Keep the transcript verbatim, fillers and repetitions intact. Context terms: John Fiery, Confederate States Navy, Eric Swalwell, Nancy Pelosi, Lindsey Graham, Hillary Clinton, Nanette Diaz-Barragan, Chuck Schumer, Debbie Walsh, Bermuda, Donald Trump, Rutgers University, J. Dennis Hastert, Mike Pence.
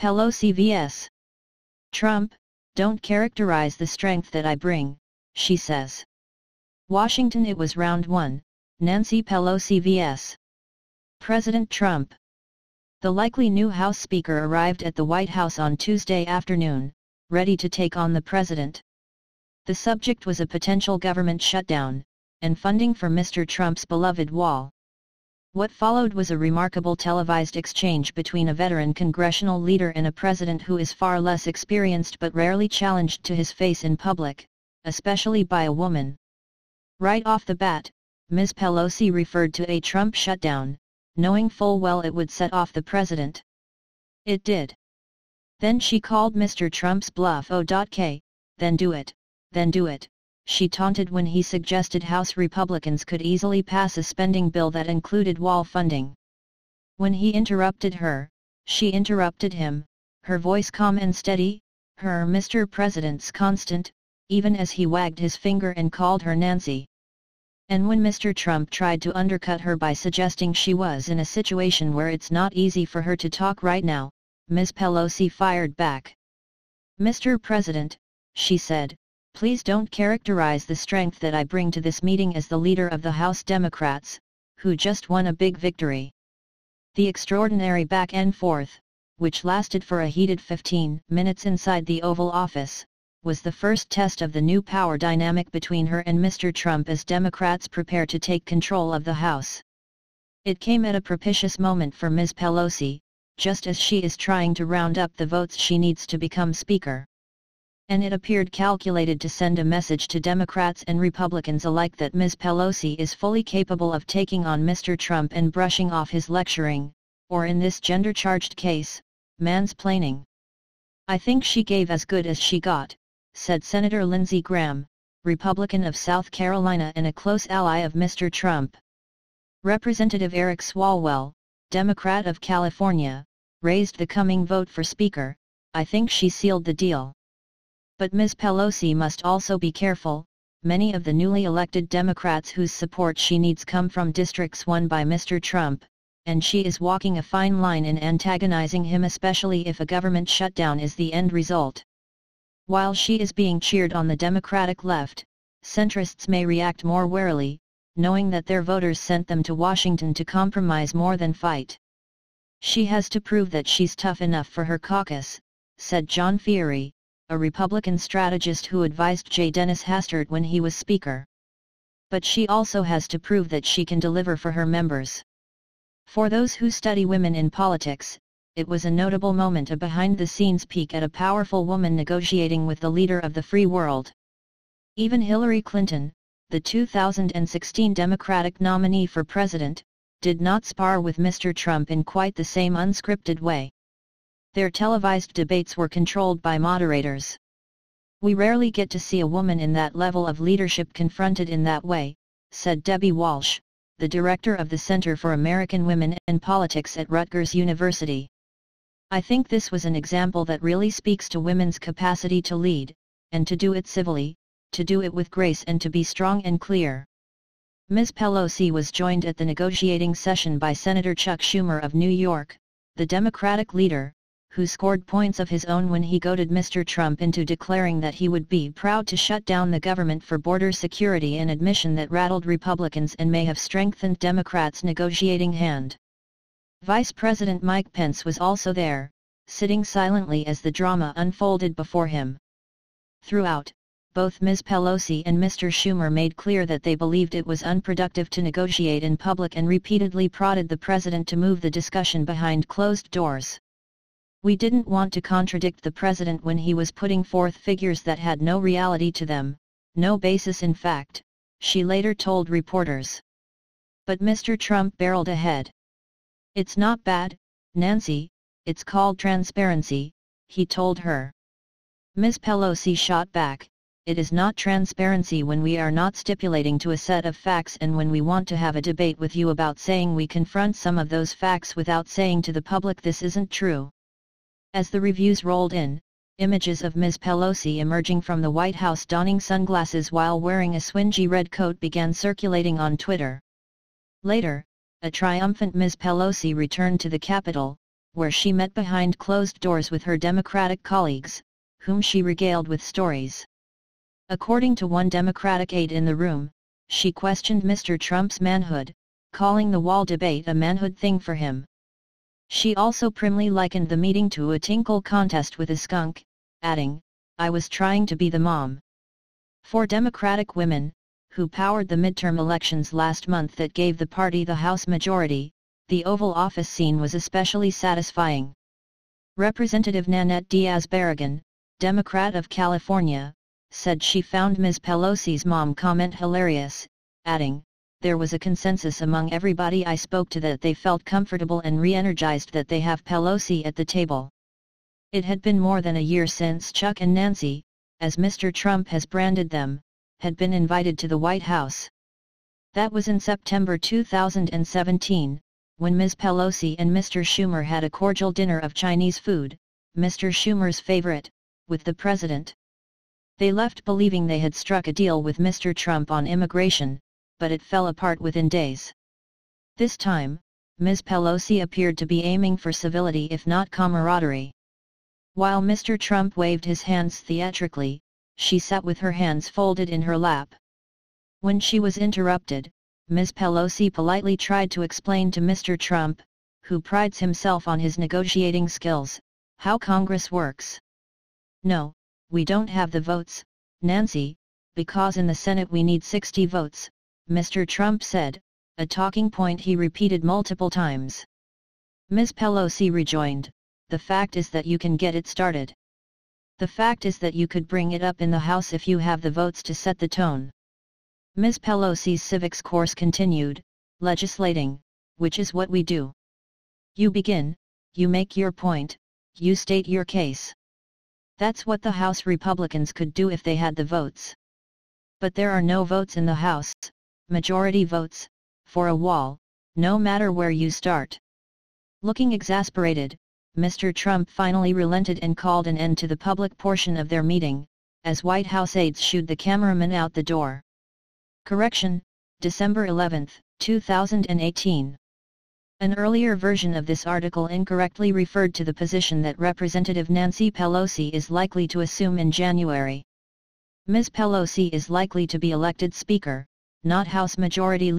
Pelosi versus. Trump, don't characterize the strength that I bring, she says. Washington, it was round one, Nancy Pelosi versus. President Trump. The likely new House Speaker arrived at the White House on Tuesday afternoon, ready to take on the president. The subject was a potential government shutdown, and funding for Mister Trump's beloved wall. What followed was a remarkable televised exchange between a veteran congressional leader and a president who is far less experienced but rarely challenged to his face in public, especially by a woman. Right off the bat, Miz Pelosi referred to a Trump shutdown, knowing full well it would set off the president. It did. Then she called Mister Trump's bluff. Oh, K, then do it, then do it, she taunted when he suggested House Republicans could easily pass a spending bill that included wall funding. When he interrupted her, she interrupted him, her voice calm and steady, her Mister President's constant, even as he wagged his finger and called her Nancy. And when Mister Trump tried to undercut her by suggesting she was in a situation where it's not easy for her to talk right now, Miz Pelosi fired back. Mister President, she said, please don't characterize the strength that I bring to this meeting as the leader of the House Democrats, who just won a big victory. The extraordinary back and forth, which lasted for a heated fifteen minutes inside the Oval Office, was the first test of the new power dynamic between her and Mister Trump as Democrats prepare to take control of the House. It came at a propitious moment for Miz Pelosi, just as she is trying to round up the votes she needs to become Speaker. And it appeared calculated to send a message to Democrats and Republicans alike that Miz Pelosi is fully capable of taking on Mister Trump and brushing off his lecturing, or in this gender-charged case, mansplaining. I think she gave as good as she got, said Senator Lindsey Graham, Republican of South Carolina and a close ally of Mister Trump. Representative Eric Swalwell, Democrat of California, raised the coming vote for Speaker. I think she sealed the deal. But Miz Pelosi must also be careful. Many of the newly elected Democrats whose support she needs come from districts won by Mister Trump, and she is walking a fine line in antagonizing him, especially if a government shutdown is the end result. While she is being cheered on the Democratic left, centrists may react more warily, knowing that their voters sent them to Washington to compromise more than fight. She has to prove that she's tough enough for her caucus, said John Fiery, a Republican strategist who advised J. Dennis Hastert when he was Speaker. But she also has to prove that she can deliver for her members. For those who study women in politics, it was a notable moment, a behind-the-scenes peek at a powerful woman negotiating with the leader of the free world. Even Hillary Clinton, the two thousand sixteen Democratic nominee for president, did not spar with Mister Trump in quite the same unscripted way. Their televised debates were controlled by moderators. We rarely get to see a woman in that level of leadership confronted in that way, said Debbie Walsh, the director of the Center for American Women and Politics at Rutgers University. I think this was an example that really speaks to women's capacity to lead, and to do it civilly, to do it with grace and to be strong and clear. Miz Pelosi was joined at the negotiating session by Senator Chuck Schumer of New York, the Democratic leader, who scored points of his own when he goaded Mister Trump into declaring that he would be proud to shut down the government for border security, an admission that rattled Republicans and may have strengthened Democrats' negotiating hand. Vice President Mike Pence was also there, sitting silently as the drama unfolded before him. Throughout, both Miz Pelosi and Mister Schumer made clear that they believed it was unproductive to negotiate in public and repeatedly prodded the president to move the discussion behind closed doors. We didn't want to contradict the president when he was putting forth figures that had no reality to them, no basis in fact, she later told reporters. But Mister Trump barreled ahead. It's not bad, Nancy, it's called transparency, he told her. Miz Pelosi shot back, it is not transparency when we are not stipulating to a set of facts and when we want to have a debate with you about saying we confront some of those facts without saying to the public this isn't true. As the reviews rolled in, images of Miz Pelosi emerging from the White House donning sunglasses while wearing a swingy red coat began circulating on Twitter. Later, a triumphant Miz Pelosi returned to the Capitol, where she met behind closed doors with her Democratic colleagues, whom she regaled with stories. According to one Democratic aide in the room, she questioned Mister Trump's manhood, calling the wall debate a manhood thing for him. She also primly likened the meeting to a tinkle contest with a skunk, adding, "I was trying to be the mom." Four Democratic women, who powered the midterm elections last month that gave the party the House majority, the Oval Office scene was especially satisfying. Representative Nanette Diaz-Barragan, Democrat of California, said she found Miz Pelosi's mom comment hilarious, adding, "There was a consensus among everybody I spoke to that they felt comfortable and re-energized that they have Pelosi at the table." It had been more than a year since Chuck and Nancy, as Mister Trump has branded them, had been invited to the White House. That was in September two thousand seventeen, when Miz Pelosi and Mister Schumer had a cordial dinner of Chinese food, Mister Schumer's favorite, with the president. They left believing they had struck a deal with Mister Trump on immigration, but it fell apart within days. This time, Miz Pelosi appeared to be aiming for civility if not camaraderie. While Mister Trump waved his hands theatrically, she sat with her hands folded in her lap. When she was interrupted, Miz Pelosi politely tried to explain to Mister Trump, who prides himself on his negotiating skills, how Congress works. "No, we don't have the votes, Nancy, because in the Senate we need sixty votes," Mister Trump said, a talking point he repeated multiple times. Miz Pelosi rejoined, "The fact is that you can get it started. The fact is that you could bring it up in the House if you have the votes to set the tone." Miz Pelosi's civics course continued, "Legislating, which is what we do. You begin, you make your point, you state your case. That's what the House Republicans could do if they had the votes. But there are no votes in the House. Majority votes, for a wall, no matter where you start." Looking exasperated, Mister Trump finally relented and called an end to the public portion of their meeting, as White House aides shooed the cameraman out the door. Correction, December eleventh, two thousand eighteen. An earlier version of this article incorrectly referred to the position that Representative Nancy Pelosi is likely to assume in January. Miz Pelosi is likely to be elected Speaker, not House Majority Leader.